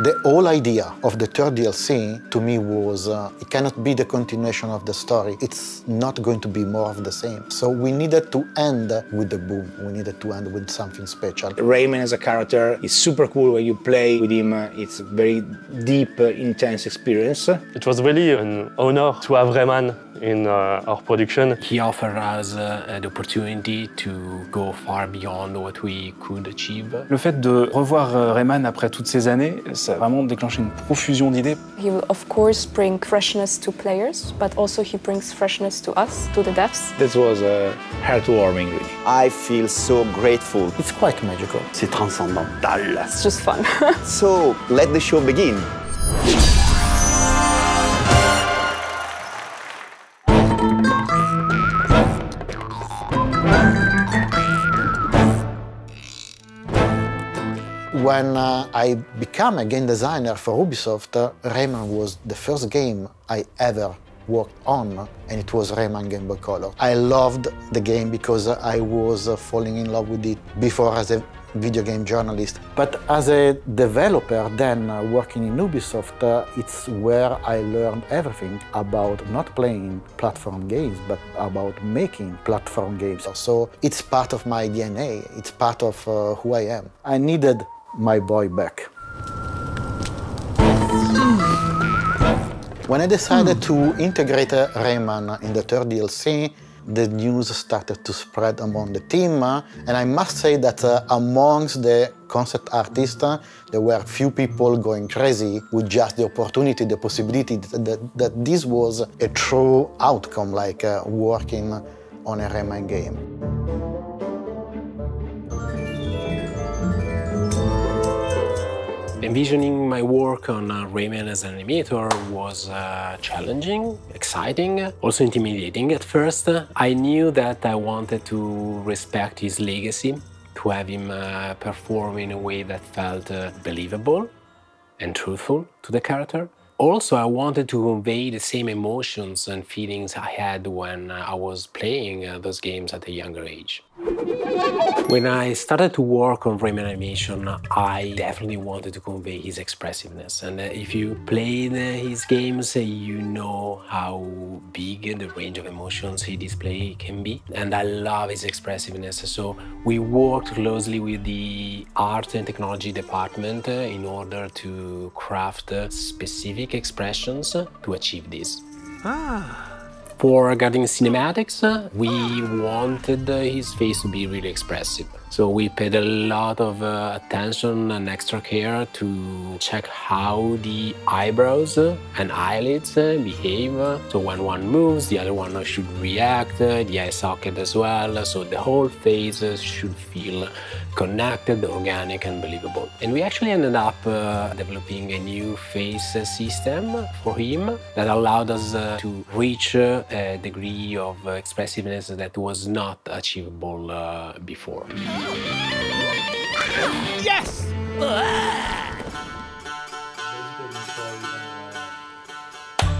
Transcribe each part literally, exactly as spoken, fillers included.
The whole idea of the third D L C, to me, was uh, it cannot be the continuation of the story. It's not going to be more of the same. So we needed to end with the boom. We needed to end with something special. Rayman as a character is super cool when you play with him. It's a very deep, intense experience. It was really an honor to have Rayman in uh, our production. He offered us uh, the opportunity to go far beyond what we could achieve. Le fait de revoir uh, Rayman après toutes ces années, ça a vraiment déclenché une profusion d'idées. He will of course bring freshness to players, but also he brings freshness to us, to the devs. This was uh, heartwarming, really. I feel so grateful. It's quite magical. C'est transcendantal. It's just fun. So, let the show begin. When uh, I became a game designer for Ubisoft, uh, Rayman was the first game I ever worked on, and it was Rayman Game Boy Color. I loved the game because I was uh, falling in love with it before as a video game journalist. But as a developer, then uh, working in Ubisoft, uh, it's where I learned everything about not playing platform games, but about making platform games. So it's part of my D N A, it's part of uh, who I am. I needed my boy back. When I decided to integrate uh, Rayman in the third D L C, the news started to spread among the team, uh, and I must say that uh, amongst the concept artists, uh, there were few people going crazy with just the opportunity, the possibility that, that, that this was a true outcome, like uh, working on a Rayman game. Envisioning my work on uh, Rayman as an animator was uh, challenging, exciting, also intimidating at first. I knew that I wanted to respect his legacy, to have him uh, perform in a way that felt uh, believable and truthful to the character. Also, I wanted to convey the same emotions and feelings I had when I was playing uh, those games at a younger age. When I started to work on Rayman animation, I definitely wanted to convey his expressiveness. And uh, if you played uh, his games, uh, you know how big the range of emotions he displays can be. And I love his expressiveness. So we worked closely with the art and technology department uh, in order to craft uh, specific expressions to achieve this. Ah. For regarding cinematics, we wanted his face to be really expressive. So we paid a lot of uh, attention and extra care to check how the eyebrows and eyelids behave. So when one moves, the other one should react, the eye socket as well. So the whole face should feel connected, organic and believable. And we actually ended up uh, developing a new face system for him that allowed us uh, to reach uh, a degree of expressiveness that was not achievable uh, before. Yes!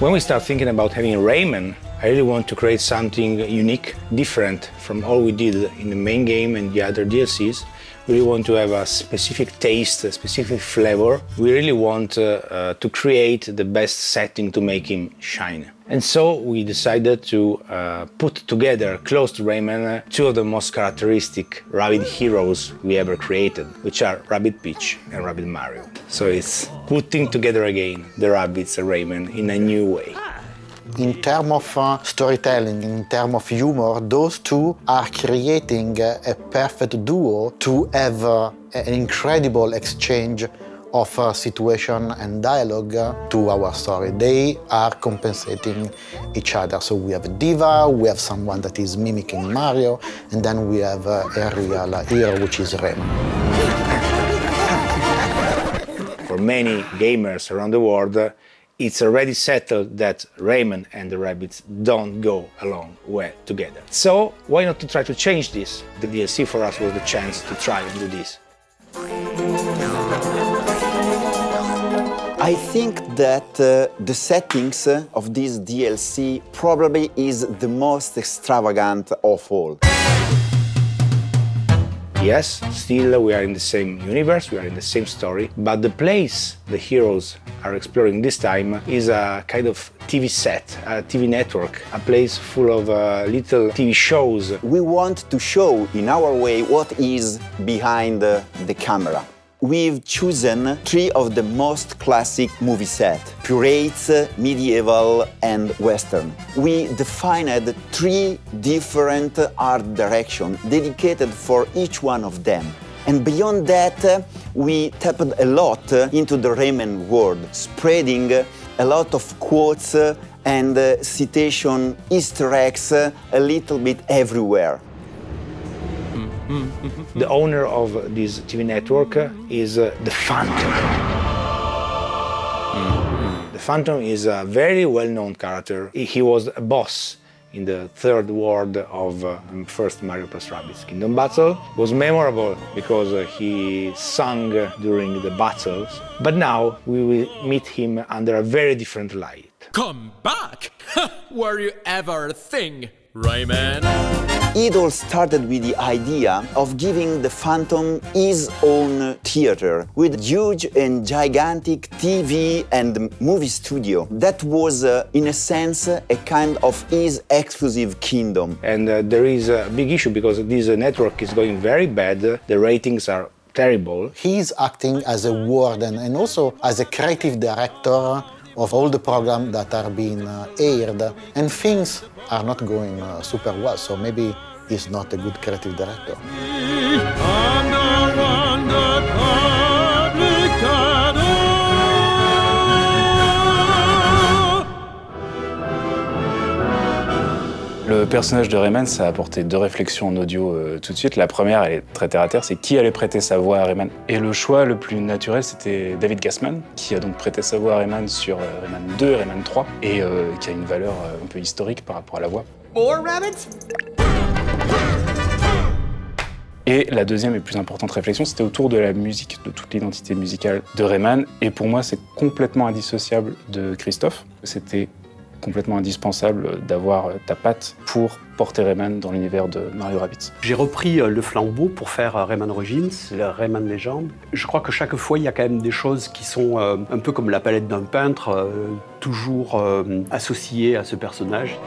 When we start thinking about having Rayman, I really want to create something unique, different from all we did in the main game and the other D L Cs. We really want to have a specific taste, a specific flavor. We really want uh, uh, to create the best setting to make him shine. And so we decided to uh, put together, close to Rayman, two of the most characteristic Rabbid heroes we ever created, which are Rabbid Peach and Rabbid Mario. So it's putting together again the Rabbids and Rayman in a new way. In terms of uh, storytelling, in terms of humor, those two are creating uh, a perfect duo to have uh, an incredible exchange of uh, situation and dialogue uh, to our story. They are compensating each other. So we have a diva, we have someone that is mimicking Mario, and then we have uh, a real hero, which is Rayman. For many gamers around the world, uh, it's already settled that Rayman and the Rabbids don't go along well together. So why not to try to change this? The D L C for us was the chance to try and do this. I think that uh, the settings of this D L C probably is the most extravagant of all. Yes, still we are in the same universe, we are in the same story, but the place the heroes are exploring this time is a kind of T V set, a T V network, a place full of uh, little T V shows. We want to show in our way what is behind the, the camera. We've chosen three of the most classic movie sets: Pirates, Medieval and Western. We defined three different art directions dedicated for each one of them. And beyond that, we tapped a lot into the Rayman world, spreading a lot of quotes and citation Easter eggs a little bit everywhere. The owner of this T V network is uh, The Phantom. Mm-hmm. The Phantom is a very well-known character. He was a boss in the third world of uh, first Mario Plus Rabbids Kingdom Battle. It was memorable because uh, he sang during the battles. But now we will meet him under a very different light. Come back! Were you ever a thing, Rayman? Idol started with the idea of giving the Phantom his own theater with huge and gigantic T V and movie studio. That was, uh, in a sense, a kind of his exclusive kingdom. And uh, there is a big issue because this uh, network is going very bad. The ratings are terrible. He's acting as a warden and also as a creative director of all the programs that are being uh, aired, and things are not going uh, super well, so maybe he's not a good creative director. Le personnage de Rayman, ça a apporté deux réflexions en audio euh, tout de suite. La première, elle est très terre à terre, c'est qui allait prêter sa voix à Rayman. Et le choix le plus naturel, c'était David Gassman, qui a donc prêté sa voix à Rayman sur euh, Rayman deux, Rayman trois, et euh, qui a une valeur euh, un peu historique par rapport à la voix. More rabbits. Et la deuxième et plus importante réflexion, c'était autour de la musique, de toute l'identité musicale de Rayman. Et pour moi, c'est complètement indissociable de Christophe. C'était complètement indispensable d'avoir ta patte pour porter Rayman dans l'univers de Mario Rabbids. J'ai repris le flambeau pour faire Rayman Origins, Rayman Legends. Je crois que chaque fois, il y a quand même des choses qui sont un peu comme la palette d'un peintre, toujours associées à ce personnage.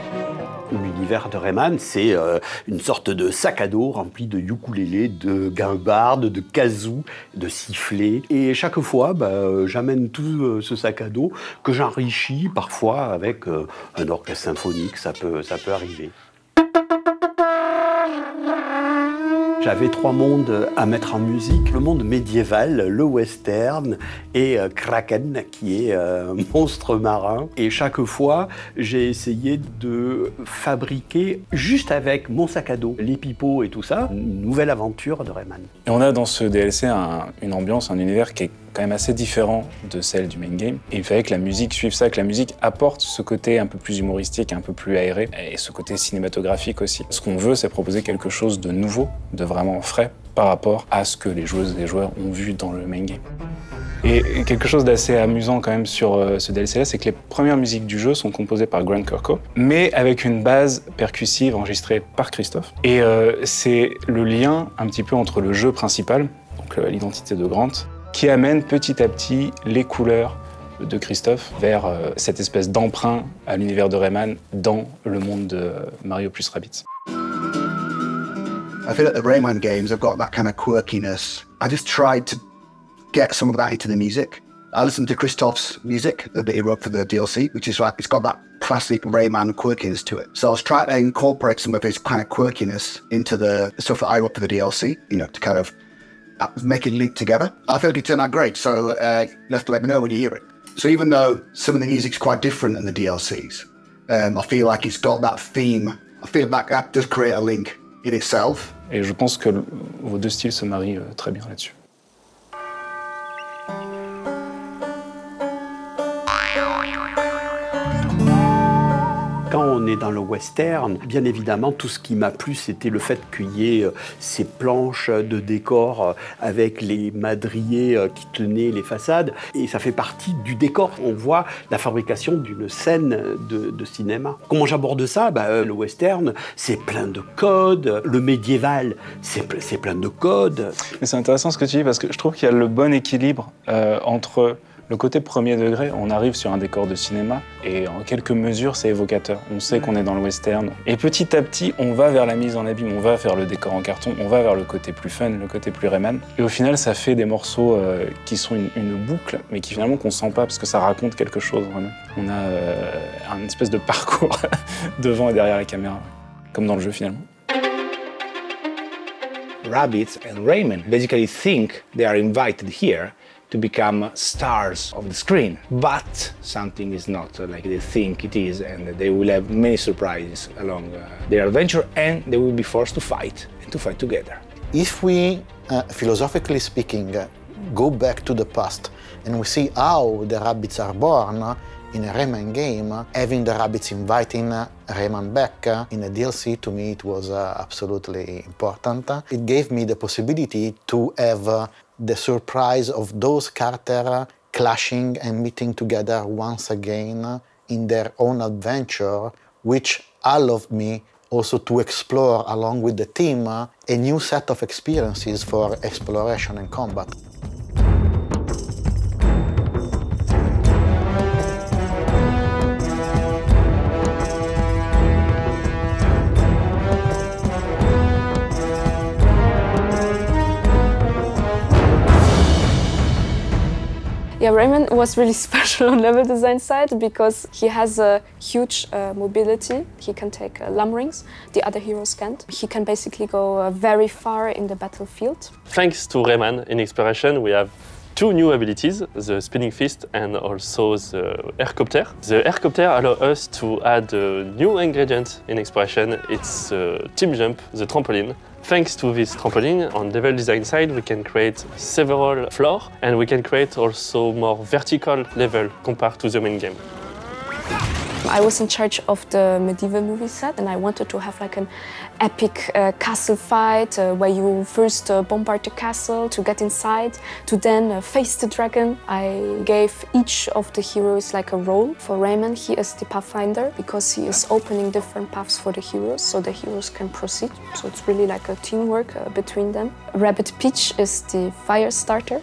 L'univers de Rayman, c'est une sorte de sac à dos rempli de ukulélé, de guimbardes, de kazoo, de sifflets. Et chaque fois, bah, j'amène tout ce sac à dos que j'enrichis parfois avec un orchestre symphonique, ça peut, ça peut arriver. J'avais trois mondes à mettre en musique, le monde médiéval, le western et euh, Kraken, qui est euh, un monstre marin. Et chaque fois, j'ai essayé de fabriquer, juste avec mon sac à dos, les pipeaux et tout ça, une nouvelle aventure de Rayman. Et on a dans ce D L C un, une ambiance, un univers qui est quand même assez différent de celle du main game. Et il fallait que la musique suive ça, que la musique apporte ce côté un peu plus humoristique, un peu plus aéré, et ce côté cinématographique aussi. Ce qu'on veut, c'est proposer quelque chose de nouveau, de vraiment frais, par rapport à ce que les joueuses et les joueurs ont vu dans le main game. Et quelque chose d'assez amusant quand même sur euh, ce D L C-là, c'est que les premières musiques du jeu sont composées par Grant Kirko, mais avec une base percussive enregistrée par Christophe. Et euh, c'est le lien un petit peu entre le jeu principal, donc euh, l'identité de Grant, qui amène petit à petit les couleurs de Christophe vers euh, cette espèce d'emprunt à l'univers de Rayman dans le monde de euh, Mario plus Rabbids. I feel that the Rayman games have got that kind of quirkiness. I just tried to get some of that into the music. I listened to Christophe's music that he wrote for the D L C, which is like, it's got that classic Rayman quirkiness to it. So I was trying to incorporate some of his kind of quirkiness into the stuff that I wrote for the D L C, you know, to kind of make it link together. I thought it turned out great, so uh, you'll have to let me know when you hear it. So even though some of the music's quite different than the D L Cs, um, I feel like it's got that theme. I feel like that does create a link in itself. Et je pense que le, vos deux styles se marient euh, très bien là-dessus. quand on est dans le western, bien évidemment, tout ce qui m'a plu, c'était le fait qu'il y ait ces planches de décor avec les madriers qui tenaient les façades. Et ça fait partie du décor. On voit la fabrication d'une scène de, de cinéma. Comment j'aborde ça? Bah, le western, c'est plein de codes. Le médiéval, c'est plein de codes. C'est intéressant ce que tu dis, parce que je trouve qu'il y a le bon équilibre euh, entre... le côté premier degré, on arrive sur un décor de cinéma et en quelque mesure, c'est évocateur. On sait qu'on est dans le western. Et petit à petit, on va vers la mise en abîme, on va vers le décor en carton, on va vers le côté plus fun, le côté plus Rayman. Et au final, ça fait des morceaux euh, qui sont une, une boucle, mais qui finalement qu'on sent pas parce que ça raconte quelque chose vraiment. On a euh, un espèce de parcours devant et derrière la caméra, comme dans le jeu finalement. Rabbids and Rayman basically think they are invited here to become stars of the screen. But something is not like they think it is, and they will have many surprises along uh, their adventure, and they will be forced to fight, and to fight together. If we, uh, philosophically speaking, uh, go back to the past, and we see how the Rabbids are born uh, in a Rayman game, uh, having the Rabbids inviting uh, Rayman back uh, in a D L C, to me it was uh, absolutely important. Uh, it gave me the possibility to have uh, the surprise of those characters clashing and meeting together once again in their own adventure, which allowed me also to explore, along with the team, a new set of experiences for exploration and combat. Yeah, Rayman was really special on level design side because he has a huge uh, mobility. He can take uh, Lum Rings, the other heroes can't. He can basically go uh, very far in the battlefield. Thanks to Rayman in exploration, we have two new abilities, the Spinning Fist and also the Aircopter. The Aircopter allows us to add a new ingredient in exploration. It's uh, Team Jump, the trampoline. Thanks to this trampoline, on level design side, we can create several floors, and we can create also more vertical level compared to the main game. I was in charge of the medieval movie set, and I wanted to have like an epic uh, castle fight uh, where you first uh, bombard the castle to get inside, to then uh, face the dragon. I gave each of the heroes like a role. For Rayman, he is the pathfinder because he is opening different paths for the heroes, so the heroes can proceed. So it's really like a teamwork uh, between them. Rabbid Peach is the fire starter.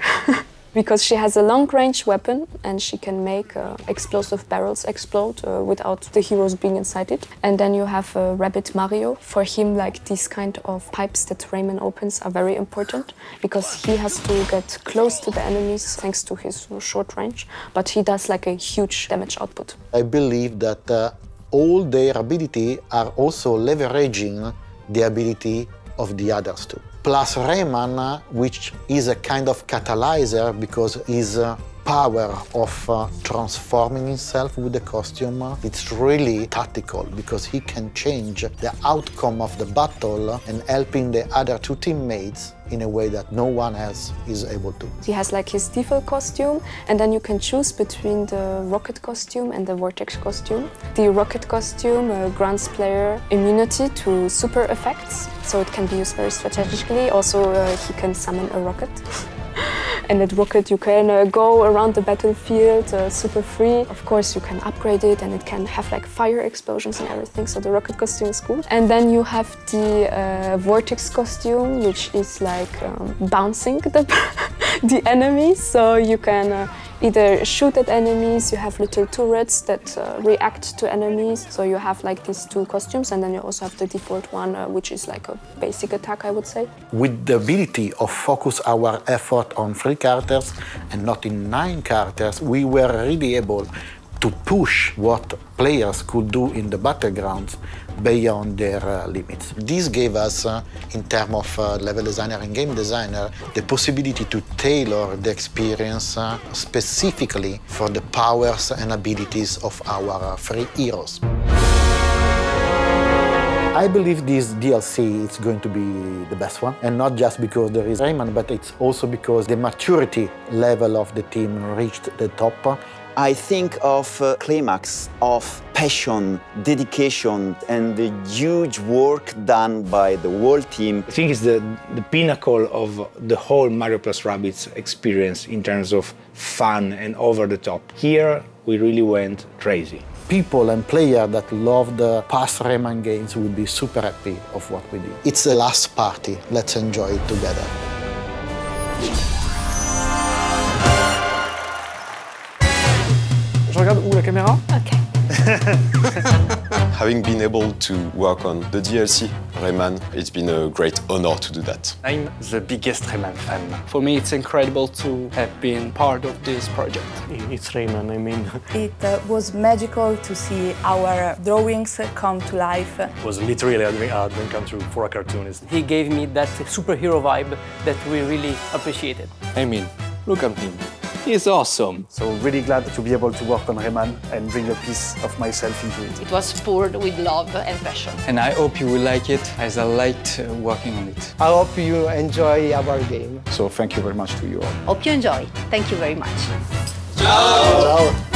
Because she has a long-range weapon and she can make uh, explosive barrels explode uh, without the heroes being inside it. And then you have uh, Rabbid Mario. For him, like these kind of pipes that Rayman opens are very important because he has to get close to the enemies thanks to his short range, but he does like a huge damage output. I believe that uh, all their ability are also leveraging the ability of the others too. Plus Rayman, which is a kind of catalyzer because his uh, power of uh, transforming himself with the costume, uh, it's really tactical because he can change the outcome of the battle and helping the other two teammates in a way that no one else is able to. He has like his default costume, and then you can choose between the rocket costume and the vortex costume. The rocket costume uh, grants player immunity to super effects, so it can be used very strategically. Also, uh, he can summon a rocket. And that rocket, you can uh, go around the battlefield uh, super free. Of course, you can upgrade it, and it can have like fire explosions and everything, so the rocket costume is cool. And then you have the uh, vortex costume, which is like um, bouncing the, the enemies, so you can uh, either shoot at enemies, you have little turrets that uh, react to enemies, so you have like these two costumes, and then you also have the default one, uh, which is like a basic attack, I would say. With the ability of focus our effort on three characters and not in nine characters, we were really able to push what players could do in the battlegrounds beyond their uh, limits. This gave us, uh, in terms of uh, level designer and game designer, the possibility to tailor the experience uh, specifically for the powers and abilities of our uh, three heroes. I believe this D L C is going to be the best one, and not just because there is Rayman, but it's also because the maturity level of the team reached the top, I think of a climax of passion, dedication, and the huge work done by the whole team. I think it's the, the pinnacle of the whole Mario Plus Rabbids experience in terms of fun and over the top. Here, we really went crazy. People and players that love the past Rayman games will be super happy of what we did. It's the last party. Let's enjoy it together. Je regarde où la caméra? Okay. Having been able to work on the D L C Rayman, it's been a great honor to do that. I'm the biggest Rayman fan. For me, it's incredible to have been part of this project. It's Rayman, I mean. It uh, was magical to see our drawings come to life. It was literally a dream, a dream come true for a cartoonist. He gave me that superhero vibe that we really appreciated. I mean, look at him. It's awesome. So really glad to be able to work on Rayman and bring a piece of myself into it. It was poured with love and passion. And I hope you will like it as I liked working on it. I hope you enjoy our game. So thank you very much to you all. Hope you enjoy. Thank you very much. Ciao! Ciao.